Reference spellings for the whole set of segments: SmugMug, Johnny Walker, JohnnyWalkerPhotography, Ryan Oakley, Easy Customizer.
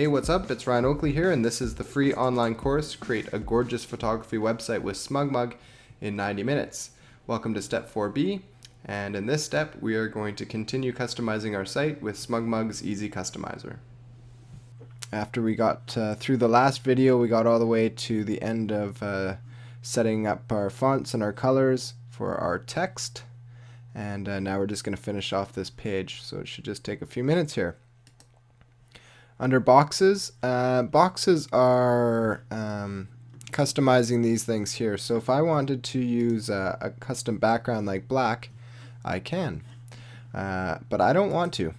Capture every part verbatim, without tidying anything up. Hey, what's up? It's Ryan Oakley here, and this is the free online course, Create a Gorgeous Photography Website with SmugMug in ninety minutes. Welcome to step four B, and in this step, we are going to continue customizing our site with SmugMug's Easy Customizer. After we got uh, through the last video, we got all the way to the end of uh, setting up our fonts and our colors for our text, and uh, now we're just going to finish off this page, so it should just take a few minutes here. Under boxes, uh, boxes are um, customizing these things here. So if I wanted to use a, a custom background like black, I can. Uh, but I don't want to.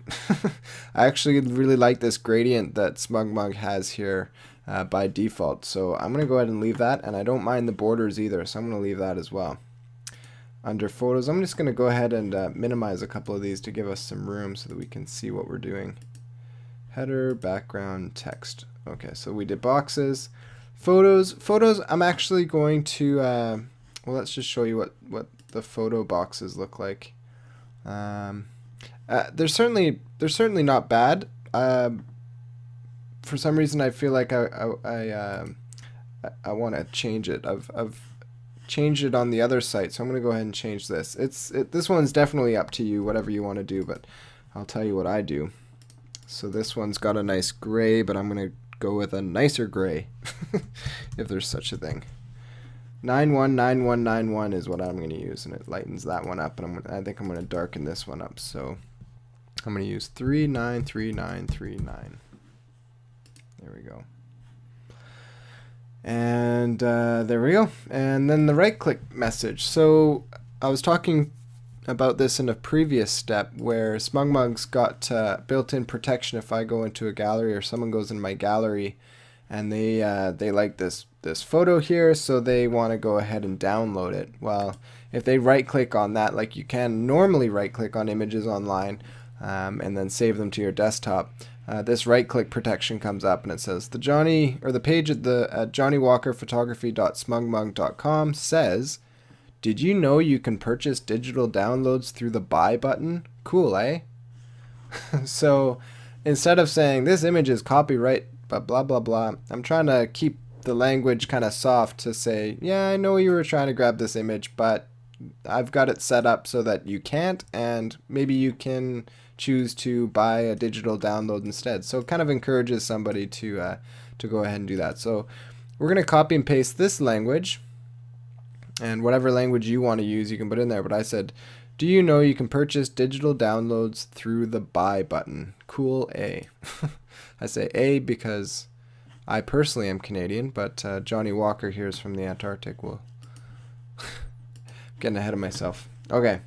I actually really like this gradient that SmugMug has here uh, by default. So I'm going to go ahead and leave that, and I don't mind the borders either, so I'm going to leave that as well. Under photos, I'm just going to go ahead and uh, minimize a couple of these to give us some room so that we can see what we're doing. Header, background, text. Okay, so we did boxes. Photos, photos, I'm actually going to, uh, well, let's just show you what, what the photo boxes look like. Um, uh, they're certainly, they're certainly not bad. Uh, for some reason, I feel like I, I, I, uh, I want to change it. I've, I've changed it on the other site, so I'm going to go ahead and change this. It's, it, this one's definitely up to you, whatever you want to do, but I'll tell you what I do. So this one's got a nice gray, but I'm going to go with a nicer gray, if there's such a thing. nine one nine one nine one is what I'm going to use, and it lightens that one up, and I'm gonna, I think I'm going to darken this one up. So I'm going to use three nine three nine three nine. There we go. And uh, there we go. And then the right-click message. So I was talking about this in a previous step where SmugMug's got uh, built-in protection. If I go into a gallery or someone goes in my gallery and they uh, they like this this photo here, so they want to go ahead and download it. Well, if they right click on that, like you can normally right click on images online um, and then save them to your desktop, uh, this right click protection comes up and it says the Johnny or the page at the at Johnny Walker Photography dot smugmug dot com says, "Did you know you can purchase digital downloads through the buy button? Cool, eh?" So instead of saying this image is copyright, but blah, blah, blah, I'm trying to keep the language kind of soft to say, yeah, I know you were trying to grab this image, but I've got it set up so that you can't, and maybe you can choose to buy a digital download instead. So it kind of encourages somebody to, uh, to go ahead and do that. So we're going to copy and paste this language. And whatever language you want to use, you can put in there. But I said, do you know you can purchase digital downloads through the buy button? Cool, eh? I say eh because I personally am Canadian, but uh, Johnny Walker here is from the Antarctic. Well, getting ahead of myself. Okay,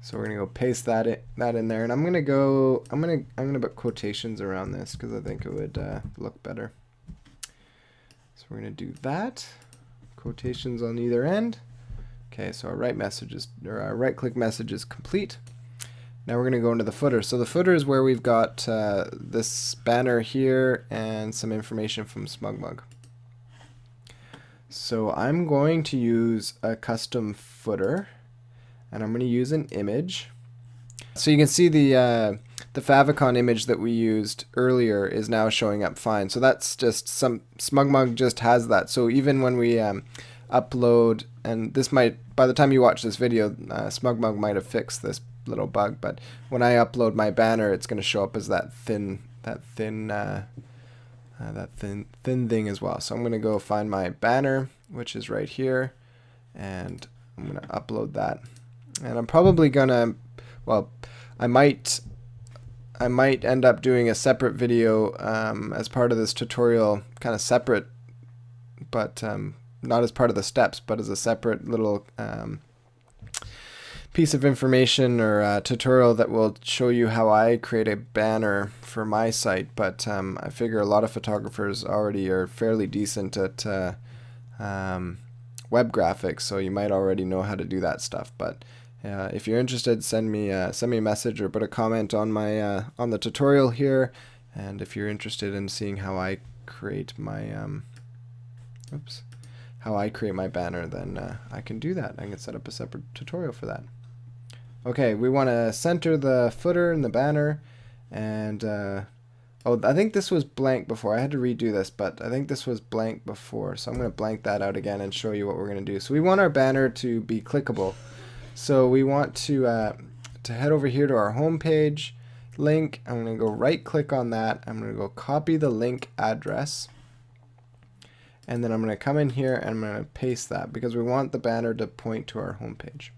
so we're gonna go paste that in, that in there, and I'm gonna go. I'm gonna I'm gonna put quotations around this because I think it would uh, look better. So we're gonna do that. Quotations on either end. Okay, so our right message is, or our right click message is complete. Now we're going to go into the footer. So the footer is where we've got uh, this banner here and some information from SmugMug. So I'm going to use a custom footer, and I'm going to use an image. So you can see the uh, the favicon image that we used earlier is now showing up fine. So that's just some SmugMug just has that. So even when we um, upload, and this might, by the time you watch this video, uh, SmugMug might have fixed this little bug. But when I upload my banner, it's going to show up as that thin that thin uh, uh, that thin thin thing as well. So I'm going to go find my banner, which is right here, and I'm going to upload that. And I'm probably going to, well, I might. I might end up doing a separate video um, as part of this tutorial, kind of separate, but um, not as part of the steps, but as a separate little um, piece of information or uh, tutorial that will show you how I create a banner for my site. But um, I figure a lot of photographers already are fairly decent at uh, um, web graphics, so you might already know how to do that stuff. But Uh, if you're interested, send me uh, send me a message or put a comment on my uh, on the tutorial here. And if you're interested in seeing how I create my um, oops, how I create my banner, then uh, I can do that. I can set up a separate tutorial for that. Okay, we want to center the footer and the banner, and uh, Oh, I think this was blank before. I had to redo this, but I think this was blank before. So I'm going to blank that out again and show you what we're going to do. So we want our banner to be clickable. So we want to, uh, to head over here to our home page link. I'm going to go right click on that. I'm going to go copy the link address. And then I'm going to come in here and I'm going to paste that because we want the banner to point to our home page.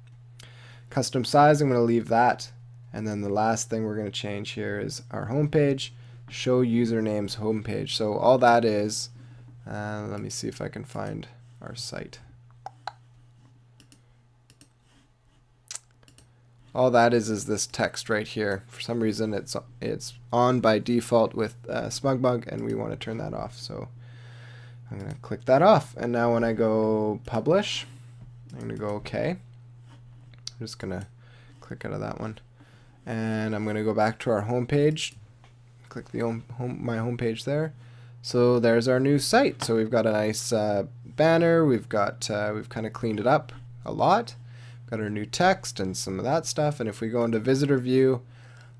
Custom size, I'm going to leave that. And then the last thing we're going to change here is our home page. Show usernames homepage. So all that is, uh, let me see if I can find our site. All that is is this text right here. For some reason, it's it's on by default with uh, SmugMug, and we want to turn that off. So I'm going to click that off. And now when I go publish, I'm going to go OK. I'm just going to click out of that one, and I'm going to go back to our homepage. Click the home, home, my home page there. So there's our new site. So we've got a nice uh, banner. We've got uh, we've kind of cleaned it up a lot. Got our new text and some of that stuff. And if we go into visitor view,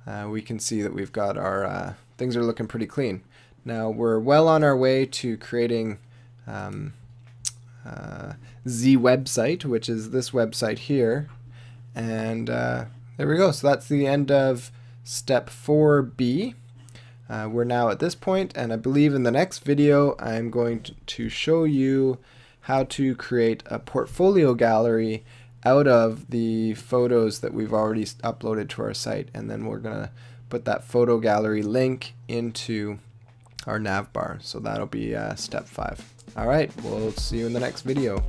uh, we can see that we've got our uh, things are looking pretty clean. Now we're well on our way to creating um, uh, the website, which is this website here. And uh, there we go. So that's the end of step four B. Uh, we're now at this point, and I believe in the next video I'm going to, to show you how to create a portfolio gallery out of the photos that we've already uploaded to our site, and then we're gonna put that photo gallery link into our nav bar. So that'll be uh, step five. Alright, we'll see you in the next video.